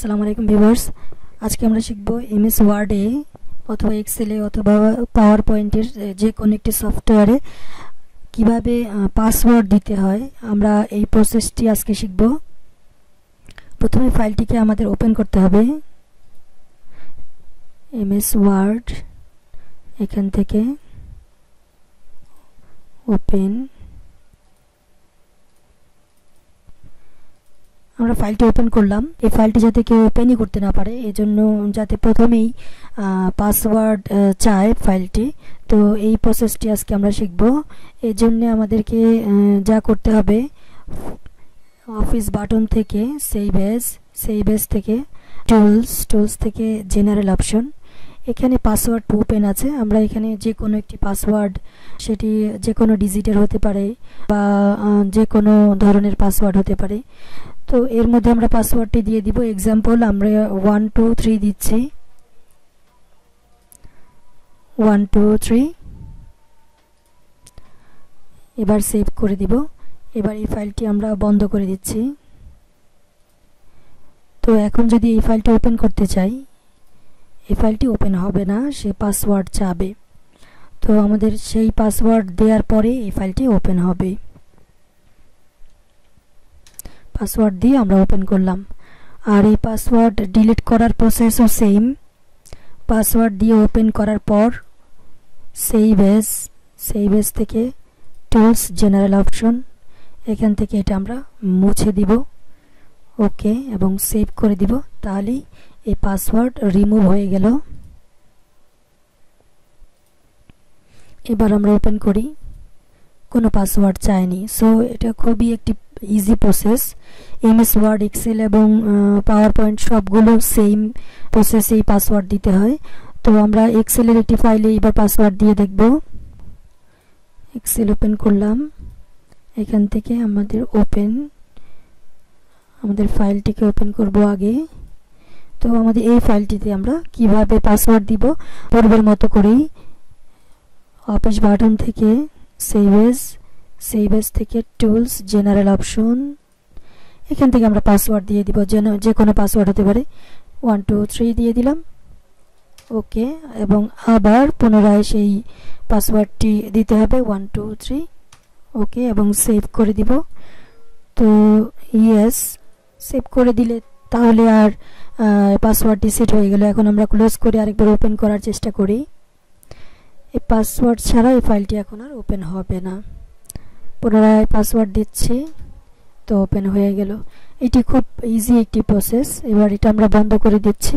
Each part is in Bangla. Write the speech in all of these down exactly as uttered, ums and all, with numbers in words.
আসসালামু আলাইকুম ভিউয়ার্স আজকে আমরা শিখব এমএস ওয়ার্ডে অথবা এক্সেলে অথবা পাওয়ারপয়েন্টের যে কোনো একটি সফটওয়্যারে কিভাবে পাসওয়ার্ড দিতে হয় আমরা এই প্রসেসটি আজকে শিখব প্রথমে ফাইলটিকে আমাদের ওপেন করতে হবে এমএস ওয়ার্ড এখান থেকে ওপেন আমরা ফাইলটি ওপেন করলাম এই ফাইলটি যাতে কেউ ওপেনই করতে না পারে এজন্য যাতে প্রথমেই পাসওয়ার্ড চায় ফাইলটি তো এই প্রসেসটি আজকে আমরা শিখব এর জন্য আমাদেরকে যা করতে হবে অফিস বাটন থেকে সেভ অ্যাজ সেভ অ্যাজ থেকে টুলস টুলস থেকে জেনারেল অপশন এখানে পাসওয়ার্ড ওপেন আছে আমরা এখানে যে কোনো একটি পাসওয়ার্ড সেটি যে কোনো ডিজিটের হতে পারে বা যে কোনো ধরনের পাসওয়ার্ড হতে পারে তো এর মধ্যে আমরা পাসওয়ার্ডটি দিয়ে দিব एग्जांपल আমরা one two three দিচ্ছি one two three এবার সেভ করে দিব এবার এই ফাইলটি আমরা বন্ধ করে দিচ্ছি তো এখন যদি এই ফাইলটি ওপেন করতে চাই এই ফাইলটি ওপেন হবে না সে পাসওয়ার্ড চাইবে তো আমাদের সেই পাসওয়ার্ড দেওয়ার পরে এই ফাইলটি ওপেন হবে পাসওয়ার্ড দিয়ে আমরা ওপেন করলাম আর এই পাসওয়ার্ড ডিলিট করার প্রসেসও সেম পাসওয়ার্ড দিয়ে ওপেন করার পর সেভ এস সেভ এস থেকে টুলস জেনারেল অপশন এখান থেকে এটা আমরা মুছে দিব ওকে এবং সেভ করে দিব তাহলে এই পাসওয়ার্ড রিমুভ হয়ে গেল এবার আমরা ওপেন করি কোনো পাসওয়ার্ড চাইনি সো এটা খুবই একটি easy process MS Word Excel এবং পাওয়ারপয়েন্ট সবগুলো সেম প্রসেসেই পাসওয়ার্ড দিতে হয় তো আমরা এক্সেলের একটি ফাইলে এবার পাসওয়ার্ড দিয়ে দেখব এক্সেল ওপেন করলাম এখান থেকে আমাদের ওপেন আমাদের ফাইলটিকে ওপেন করব আগে তো আমাদের এই ফাইলটিতে আমরা কিভাবে পাসওয়ার্ড দিব পূর্বের মতো করেই অফিস বাটন থেকে সেভ এস সেভ এস থেকে টুলস জেনারেল অপশন এখান থেকে আমরা পাসওয়ার্ড দিয়ে দিব যে কোনো পাসওয়ার্ড হতে পারে ওয়ান টু থ্রি দিয়ে দিলাম ওকে এবং আবার পুনরায় সেই পাসওয়ার্ডটি দিতে হবে ওয়ান টু থ্রি ওকে এবং সেভ করে দিব তো ইয়েস সেভ করে দিলে তাহলে আর পাসওয়ার্ডটি সেট হয়ে গেল এখন আমরা ক্লোজ করে আরেকবার ওপেন করার চেষ্টা করি এই পাসওয়ার্ড ছাড়া এই ফাইলটি এখন আর ওপেন হবে না পুনরায় পাসওয়ার্ড দিচ্ছি তো ওপেন হয়ে গেল এটি খুব ইজি একটি প্রসেস এবার এটা আমরা বন্ধ করে দিচ্ছি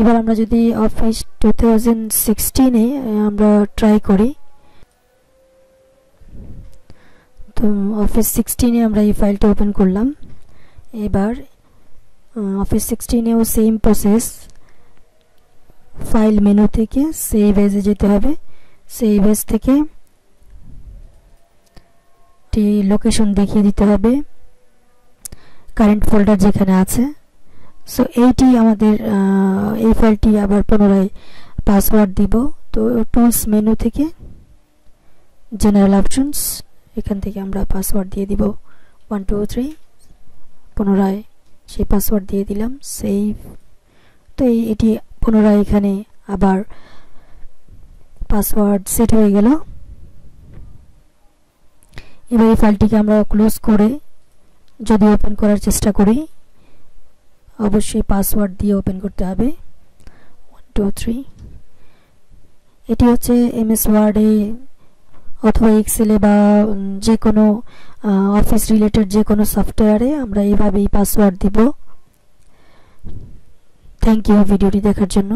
এবার আমরা যদি অফিস টু থাউজেন্ড সিক্সটিন এ আমরা ট্রাই করি তো অফিস সিক্সটিন এ আমরা এই ফাইলটা ওপেন করলাম এবার অফিস সিক্সটিন এও সেম প্রসেস ফাইল মেনু থেকে সেভ এজ যেতে হবে সেভ এজ থেকে টি লোকেশন দেখিয়ে দিতে হবে কারেন্ট ফোল্ডার যেখানে আছে সো এইটি আমাদের এই ফাইলটি আবার পুনরায় পাসওয়ার্ড দিব তো টুলস মেনু থেকে জেনারেল অপশনস এখান থেকে আমরা পাসওয়ার্ড দিয়ে দিব one two three পুনরায় সেই পাসওয়ার্ড দিয়ে দিলাম সেভ তো এটি পুনরায় এখানে আবার পাসওয়ার্ড সেট হয়ে গেল এবার এই ফাইলটিকে আমরা ক্লোজ করে যদি ওপেন করার চেষ্টা করি অবশ্যই পাসওয়ার্ড দিয়ে ওপেন করতে হবে one two three এটি হচ্ছে এমএস ওয়ার্ডে অথবা এক্সেলে বা যে কোনো অফিস রিলেটেড যে কোনো সফটওয়্যারে আমরা এইভাবেই পাসওয়ার্ড দিব থ্যাংক ইউ ভিডিওটি দেখার জন্য